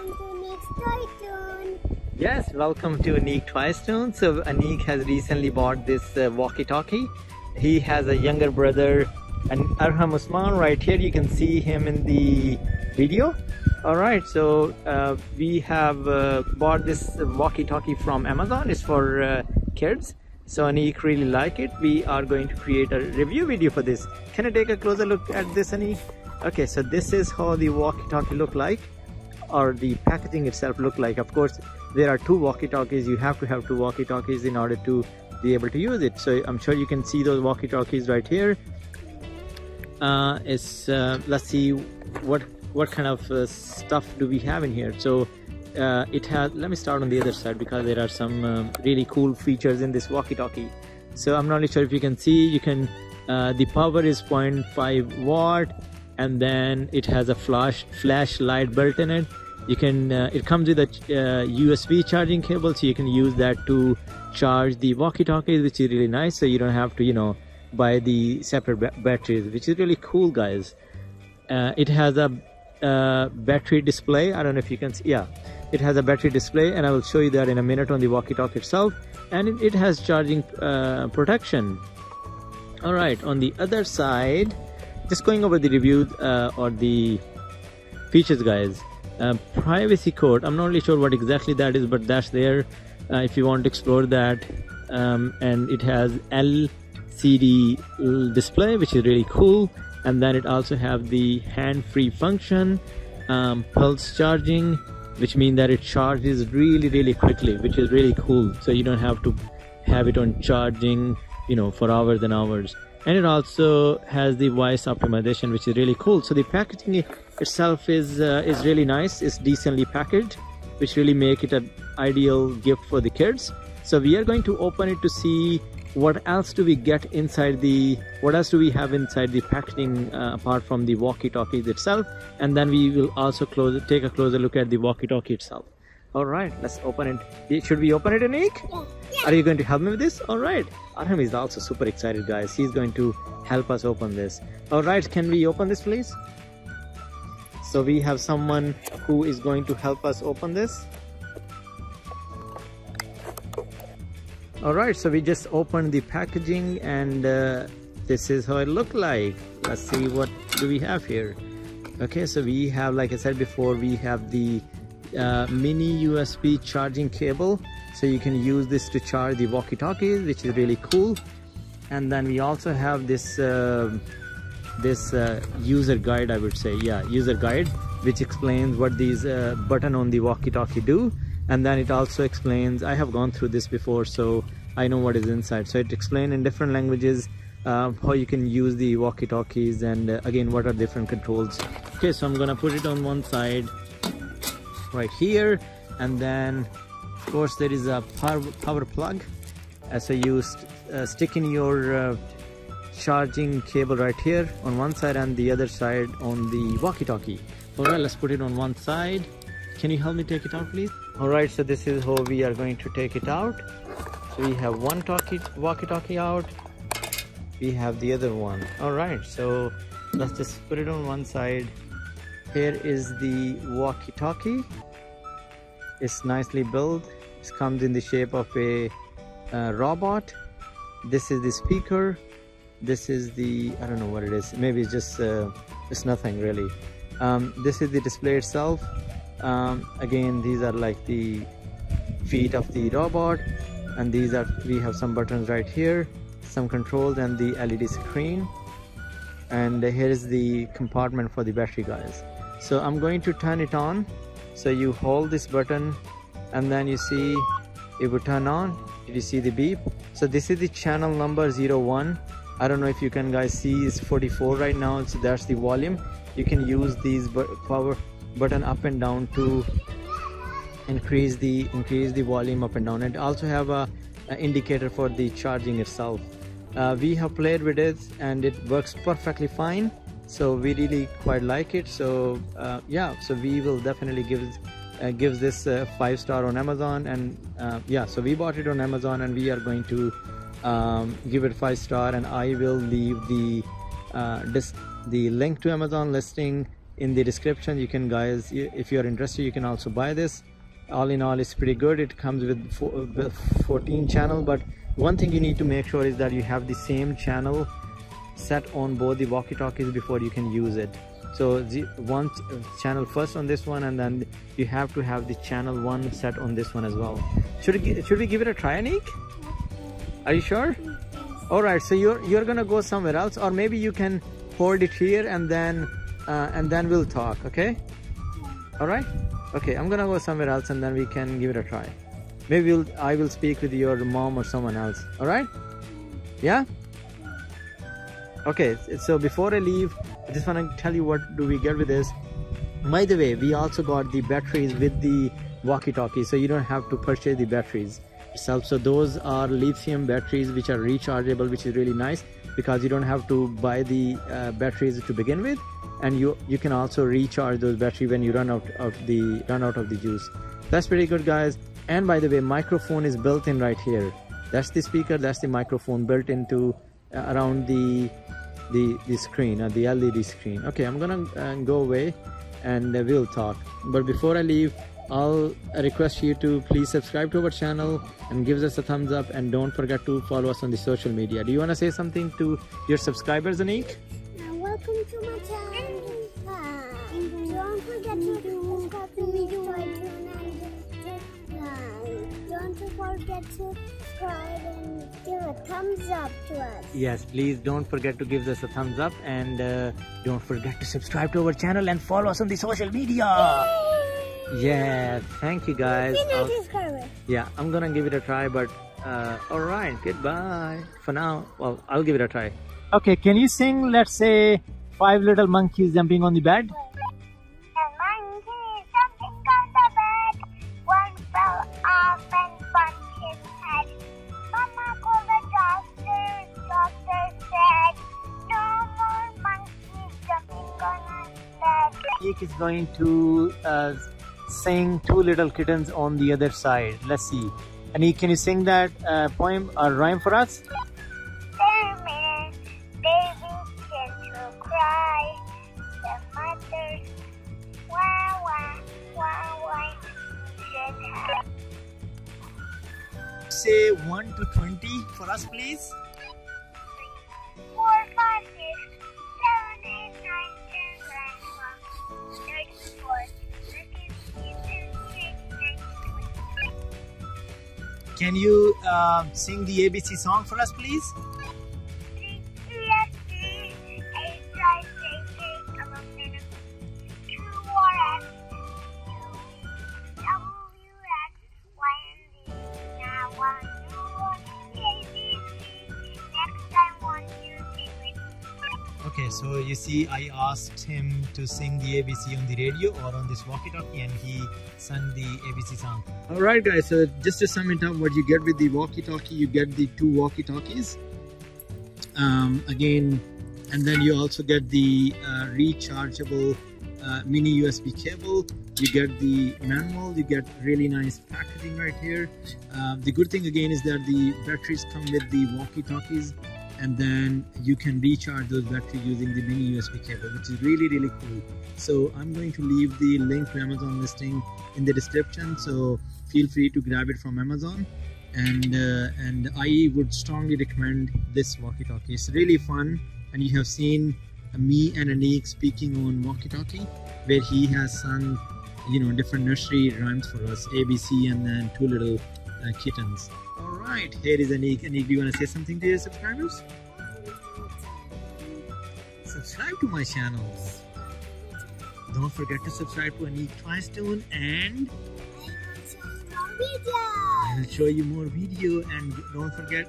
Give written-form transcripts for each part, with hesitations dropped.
Welcome to Aniq Toys Toon. Yes, welcome to Aniq Toys Toon. So Aniq has recently bought this walkie-talkie. He has a younger brother, and Arham Usman right here. You can see him in the video. Alright, so we have bought this walkie-talkie from Amazon. It's for kids. So Aniq really liked it. We are going to create a review video for this. Can I take a closer look at this, Aniq? Okay, so this is how the walkie-talkie look like, or the packaging itself look like. Of course, there are two walkie-talkies. You have to have two walkie-talkies in order to be able to use it. So I'm sure you can see those walkie-talkies right here. Let's see what kind of stuff do we have in here. So it has. Let me start on the other side because there are some really cool features in this walkie-talkie. So I'm not really sure if you can see. You can. The power is 0.5 watt. And then it has a flashlight built in it. You can it comes with a USB charging cable, so you can use that to charge the walkie-talkies, which is really nice. So you don't have to, you know, buy the separate batteries, which is really cool, guys. It has a battery display. I don't know if you can see. Yeah, it has a battery display, and I will show you that in a minute on the walkie-talkie itself. And it has charging protection. All right, on the other side. Just going over the reviews or the features, guys. Privacy code. I'm not really sure what exactly that is, but that's there if you want to explore that. And it has LCD display, which is really cool. And then it also have the hand-free function, pulse charging, which means that it charges really, really quickly, which is really cool. So you don't have to have it on charging, you know, for hours and hours. And it also has the voice optimization, which is really cool. So the packaging itself is really nice. It's decently packaged, which really make it an ideal gift for the kids. So we are going to open it to see what else do we get inside the, what else do we have inside the packaging apart from the walkie-talkies itself. And then we will also take a closer look at the walkie-talkie itself. All right, let's open it. Should we open it, Aniq? Yeah. Are you going to help me with this? All right. Arham is also super excited, guys. He's going to help us open this. All right, can we open this, please? So we have someone who is going to help us open this. All right, so we just opened the packaging, and this is how it looked like. Let's see what do we have here. Okay, so we have, like I said before, we have the mini USB charging cable, so you can use this to charge the walkie-talkies, which is really cool. And then we also have this user guide, I would say, yeah, user guide, which explains what these button on the walkie-talkie do. And then it also explains, I have gone through this before, so I know what is inside. So it explains in different languages how you can use the walkie-talkies, and again, what are different controls. Okay, so I'm gonna put it on one side right here, and then of course there is a power plug, so you stick in your charging cable right here on one side and the other side on the walkie-talkie. Alright, let's put it on one side. Can you help me take it out, please? Alright, so this is how we are going to take it out. So we have one walkie-talkie out, we have the other one. Alright, so let's just put it on one side. Here is the walkie-talkie. It's nicely built. It comes in the shape of a robot. This is the speaker. This is the, I don't know what it is. Maybe it's just, it's nothing really. This is the display itself. Again, these are like the feet of the robot. And these are, we have some buttons right here, some controls, and the LED screen. And here is the compartment for the battery, guys. So I'm going to turn it on. So you hold this button, and then you see it will turn on. Did you see the beep? So this is the channel number 01. I don't know if you can guys see, it's 44 right now. So that's the volume. You can use these power button up and down to increase the volume up and down. It also have a indicator for the charging itself. We have played with it, and it works perfectly fine. So we really quite like it. So yeah, so we will definitely give this 5-star on Amazon, and yeah, so we bought it on Amazon, and we are going to give it 5-star. And I will leave the link to Amazon listing in the description. You can, guys, if you are interested, you can also buy this. All in all, it's pretty good. It comes with 14 channel, but one thing you need to make sure is that you have the same channel set on both the walkie-talkies before you can use it. So the one channel first on this one, and then you have to have the channel one set on this one as well. Should we give it a try, Aniq? Are you sure? All right, so you're gonna go somewhere else, or maybe you can hold it here and then we'll talk. Okay? All right. Okay, I'm gonna go somewhere else and then we can give it a try. Maybe I will speak with your mom or someone else. All right? Yeah. Okay, so before I leave, I just want to tell you what do we get with this. By the way, we also got the batteries with the walkie-talkie, so you don't have to purchase the batteries yourself. So those are lithium batteries which are rechargeable, which is really nice because you don't have to buy the batteries to begin with, and you can also recharge those batteries when you run out of the juice. That's pretty good, guys. And by the way, microphone is built in right here. That's the speaker, that's the microphone built into around the screen, or the LED screen. Okay, I'm gonna go away and we'll talk. But before I leave, I'll request you to please subscribe to our channel and give us a thumbs up, and don't forget to follow us on the social media. Do you want to say something to your subscribers, Aniq? Welcome to my channel. And don't forget to subscribe to my channel. Don't forget to subscribe and give a thumbs up to us. Yes, please don't forget to give us a thumbs up, and don't forget to subscribe to our channel and follow us on the social media. Yay! Yeah, thank you, guys. Yeah, I'm gonna give it a try, but all right, goodbye for now. Well, I'll give it a try. Okay, can you sing, let's say, 5 little monkeys jumping on the bed? The monkeys jumping on the bed, one fell off and bumped his head. Mama called the doctor said, no more monkeys jumping on the bed. Aniq is going to sing Two Little Kittens on the Other Side. Let's see. Aniq, can you sing that poem or rhyme for us? There man, baby began to cry. The mother, wah wah, said hi. Say 1 to 20 for us, please. 4, 5, 6, 7, 8, 9, 10, 11, 12, 13. Can you sing the ABC song for us, please? Okay, so you see, I asked him to sing the ABC on the radio or on this walkie-talkie, and he sang the ABC song. Alright, guys, so just to sum it up, what you get with the walkie-talkie, you get the 2 walkie-talkies. Again, and then you also get the rechargeable mini USB cable. You get the manual, you get really nice packaging right here. The good thing again is that the batteries come with the walkie-talkies, and then you can recharge those batteries using the mini USB cable, which is really, really cool. So I'm going to leave the link to Amazon listing in the description, so feel free to grab it from Amazon. And I would strongly recommend this walkie-talkie. It's really fun, and you have seen me and Aniq speaking on walkie-talkie, where he has sung, you know, different nursery rhymes for us, ABC and then Two Little Kittens. Alright, here is Aniq. Aniq, do you want to say something to your subscribers? Subscribe to my channels. Don't forget to subscribe to Aniq Toys Toon, and I will show you more video. And don't forget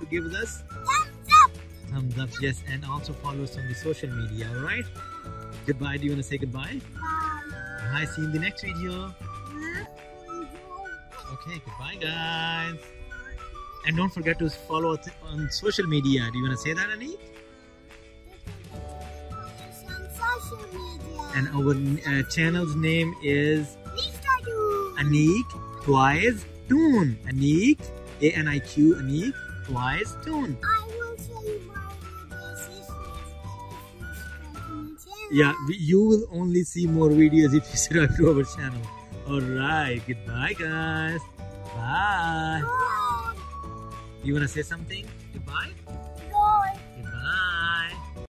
to give us thumbs up. Thumbs up, yes, and also follow us on the social media. Alright. Goodbye. Do you want to say goodbye? Bye. Bye. See you in the next video. Okay, goodbye, guys. And don't forget to follow us on social media. Do you want to say that, Aniq? And our channel's name is Aniq Toys Toon. Aniq, A-N-I-Q, Aniq Toys Toon. I will show you more videos if you subscribe to my channel. Yeah, you will only see more videos if you subscribe to our channel. Alright, goodbye guys. Bye. You wanna say something? Goodbye?